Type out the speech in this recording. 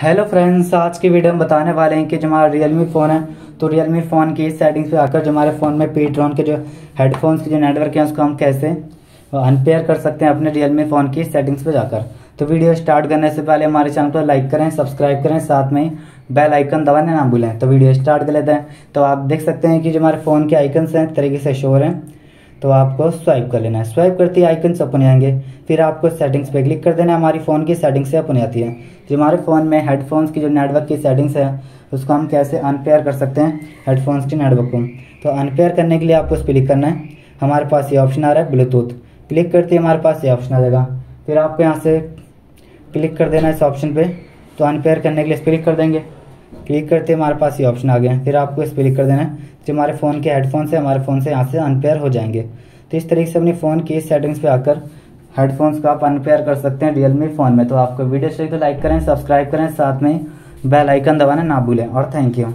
Hello friends, आज के video में बताने वाले हैं कि जो हमारा रियलमी फ़ोन है तो रियलमी फ़ोन की सेटिंग्स पे आकर जो हमारे फ़ोन में पीड्रोन के जो हेडफोन्स के जो नेटवर्क हैं उसको हम कैसे अनपेयर कर सकते हैं अपने रियलमी फ़ोन की सेटिंग्स पे जाकर। तो वीडियो स्टार्ट करने से पहले हमारे चैनल को लाइक करें, सब्सक्राइब करें, साथ में ही बेल आइकन दबाने ना भूलें। तो वीडियो स्टार्ट कर लेते हैं। तो आप देख सकते हैं कि जो हमारे फ़ोन के आइकन्स हैं तरीके से शो हो रहे हैं, तो आपको स्वाइप कर लेना है। स्वाइप करते ही आइकन अपन आएंगे, फिर आपको सेटिंग्स पे क्लिक कर देना है। हमारी फ़ोन की सेटिंग्स से अपन आती है। जो हमारे फ़ोन में हेडफोन्स की जो नेटवर्क की सेटिंग्स है उसको हम कैसे अनपेयर कर सकते हैं हेडफोन्स की नेटवर्क को। तो अनपेयर करने के लिए आपको उस पर क्लिक करना है। हमारे पास ये ऑप्शन आ रहा है ब्लूटूथ, क्लिक करते ही हमारे पास ये ऑप्शन आ जाएगा। फिर आपको यहाँ से क्लिक कर देना है इस ऑप्शन पर। तो अनपेयर करने के लिए इस पर क्लिक कर देंगे। क्लिक करते हमारे पास ये ऑप्शन आ गया, फिर आपको इस पर क्लिक कर देना है। जो हमारे फ़ोन के हेडफोन से हमारे फ़ोन से यहाँ से अनपेयर हो जाएंगे। तो इस तरीके से अपने फ़ोन की सेटिंग्स पे आकर हेडफोन्स को आप अनपेयर कर सकते हैं रियलमी फ़ोन में। तो आपको वीडियो चाहिए तो लाइक करें, सब्सक्राइब करें, साथ में बेल आइकन दबाना ना भूलें। और थैंक यू।